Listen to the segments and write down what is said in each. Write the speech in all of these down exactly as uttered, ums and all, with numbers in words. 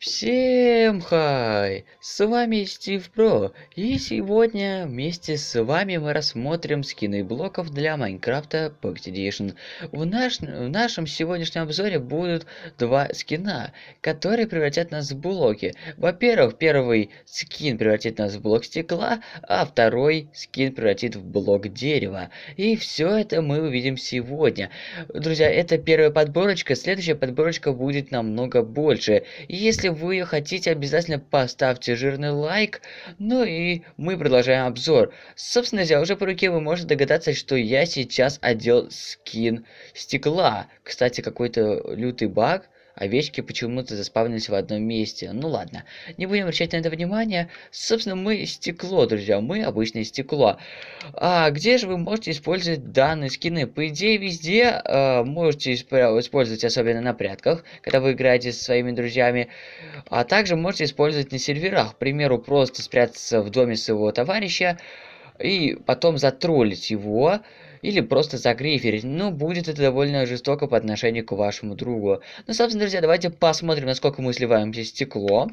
Всем хай! С вами Стив Про, и сегодня вместе с вами мы рассмотрим скины блоков для Minecraft Pocket Edition. В, наш, в нашем сегодняшнем обзоре будут два скина, которые превратят нас в блоки. Во-первых, первый скин превратит нас в блок стекла, а второй скин превратит в блок дерева. И все это мы увидим сегодня. Друзья, это первая подборочка, следующая подборочка будет намного больше. Если вы ее хотите, обязательно поставьте жирный лайк. Ну и мы продолжаем обзор. Собственно, я уже по руке вы можете догадаться, что я сейчас одел скин стекла. Кстати, какой-то лютый баг. Овечки почему-то заспавнились в одном месте. Ну ладно, не будем обращать на это внимание. Собственно, мы стекло, друзья. Мы обычное стекло. А где же вы можете использовать данные скины? По идее, везде э, можете исп использовать, особенно на прятках, когда вы играете со своими друзьями. А также можете использовать на серверах. К примеру, просто спрятаться в доме своего товарища и потом затроллить его. Или просто загриферить. Ну, будет это довольно жестоко по отношению к вашему другу. Ну, собственно, друзья, давайте посмотрим, насколько мы сливаем здесь стекло.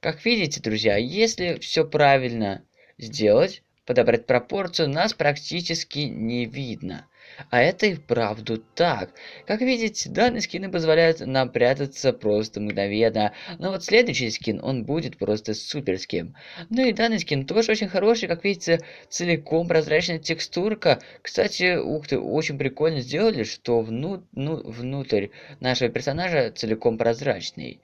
Как видите, друзья, если все правильно сделать, подобрать пропорцию, нас практически не видно. А это и вправду так. Как видите, данные скины позволяют нам прятаться просто мгновенно. Но вот следующий скин, он будет просто суперским. Ну и данный скин тоже очень хороший. Как видите, целиком прозрачная текстурка. Кстати, ух ты, очень прикольно сделали, что вну... ну, внутрь нашего персонажа целиком прозрачный.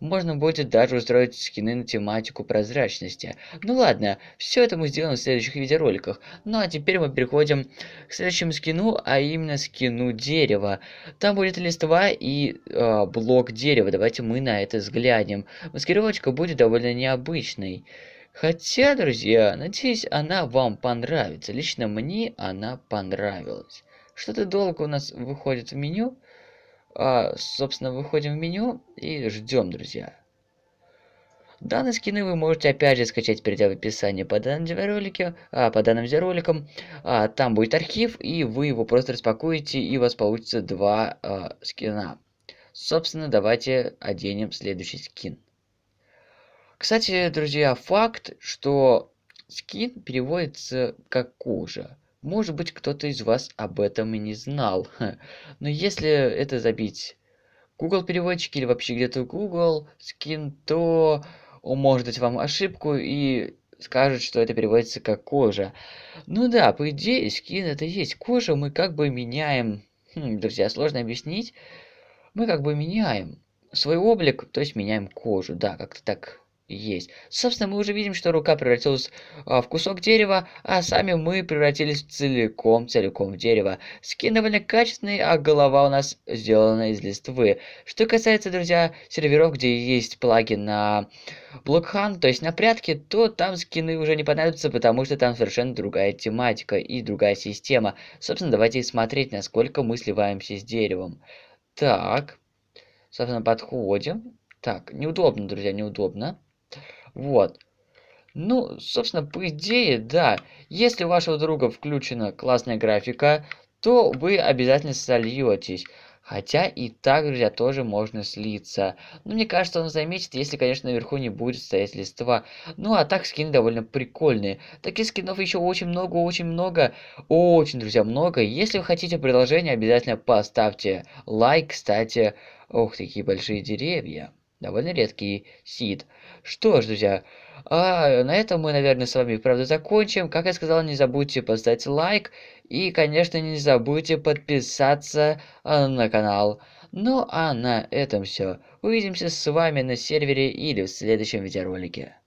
Можно будет даже устроить скины на тематику прозрачности. Ну ладно, все это мы сделаем в следующих видеороликах. Ну а теперь мы переходим к следующему скину, а именно скину дерева. Там будет листва и э, блок дерева. Давайте мы на это взглянем. Маскировочка будет довольно необычной. Хотя, друзья, надеюсь, она вам понравится. Лично мне она понравилась. Что-то долго у нас выходит в меню. А, собственно, выходим в меню и ждем, друзья. Данные скины вы можете опять же скачать, перейдя в описание по данным видеороликам, а, по данным видеороликам. А, там будет архив, и вы его просто распакуете, и у вас получится два а, скина. Собственно, давайте оденем следующий скин. Кстати, друзья, факт, что скин переводится как кожа. Может быть, кто-то из вас об этом и не знал. Но если это забить Google переводчики или вообще где-то Google скин, то он может дать вам ошибку и скажет, что это переводится как кожа. Ну да, по идее, скин это и есть кожа, мы как бы меняем... Хм, друзья, сложно объяснить. Мы как бы меняем свой облик, то есть меняем кожу. Да, как-то так... есть. Собственно, мы уже видим, что рука превратилась а, в кусок дерева, а сами мы превратились целиком-целиком в дерево. Скин довольно качественный, а голова у нас сделана из листвы. Что касается, друзья, серверов, где есть плагин на блокхан, то есть на прятки, то там скины уже не понадобятся, потому что там совершенно другая тематика и другая система. Собственно, давайте смотреть, насколько мы сливаемся с деревом. Так. Собственно, подходим. Так, неудобно, друзья, неудобно. Вот. Ну, собственно, по идее, да. Если у вашего друга включена классная графика, то вы обязательно сольетесь. Хотя и так, друзья, тоже можно слиться. Но мне кажется, он заметит, если, конечно, наверху не будет стоять листва. Ну, а так скины довольно прикольные. Таких скинов еще очень много, очень много. Очень, друзья, много. Если вы хотите продолжение, обязательно поставьте лайк. Кстати, ох, такие большие деревья. Довольно редкий сид. Что ж, друзья, а на этом мы, наверное, с вами, правда, закончим. Как я сказал, не забудьте поставить лайк. И, конечно, не забудьте подписаться на канал. Ну, а на этом все. Увидимся с вами на сервере или в следующем видеоролике.